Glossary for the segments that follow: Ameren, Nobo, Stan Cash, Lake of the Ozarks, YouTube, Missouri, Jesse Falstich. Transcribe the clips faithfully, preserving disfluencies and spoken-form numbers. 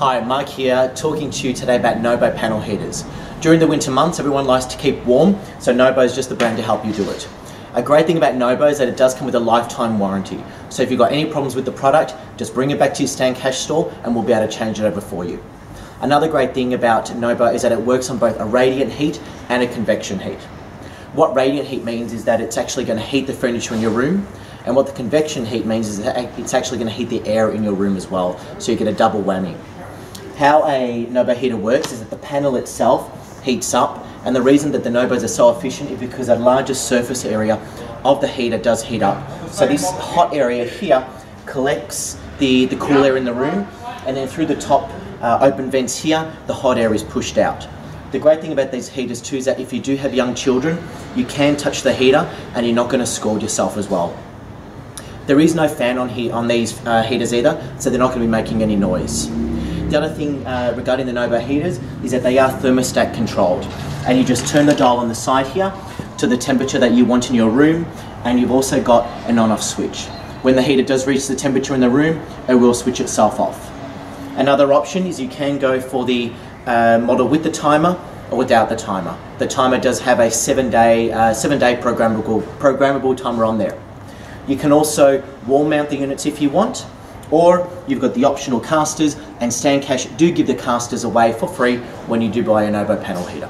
Hi, Mark here, talking to you today about Nobo panel heaters. During the winter months, everyone likes to keep warm, so Nobo is just the brand to help you do it. A great thing about Nobo is that it does come with a lifetime warranty. So if you've got any problems with the product, just bring it back to your Stan Cash store and we'll be able to change it over for you. Another great thing about Nobo is that it works on both a radiant heat and a convection heat. What radiant heat means is that it's actually going to heat the furniture in your room, and what the convection heat means is that it's actually going to heat the air in your room as well, so you get a double whammy. How a Nobo heater works is that the panel itself heats up, and the reason that the Nobos are so efficient is because a larger surface area of the heater does heat up. So this hot area here collects the, the cool air in the room, and then through the top uh, open vents here, the hot air is pushed out. The great thing about these heaters too is that if you do have young children, you can touch the heater and you're not going to scald yourself as well. There is no fan on, he on these uh, heaters either, so they're not going to be making any noise. The other thing uh, regarding the Nobo heaters is that they are thermostat controlled, and you just turn the dial on the side here to the temperature that you want in your room, and you've also got an on-off switch. When the heater does reach the temperature in the room, it will switch itself off. Another option is you can go for the uh, model with the timer or without the timer. The timer does have a seven-day uh, seven-day programmable, programmable timer on there. You can also wall mount the units if you want, or you've got the optional casters, and Stan Cash do give the casters away for free when you do buy a Nobo panel heater.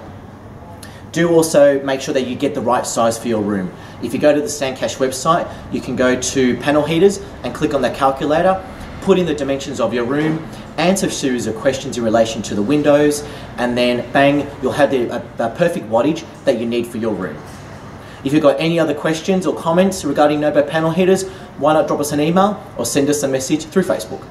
Do also make sure that you get the right size for your room. If you go to the Stan Cash website, you can go to panel heaters and click on the calculator, put in the dimensions of your room, answer a series of questions in relation to the windows, and then bang, you'll have the, the perfect wattage that you need for your room. If you've got any other questions or comments regarding Nobo panel heaters, why not drop us an email or send us a message through Facebook.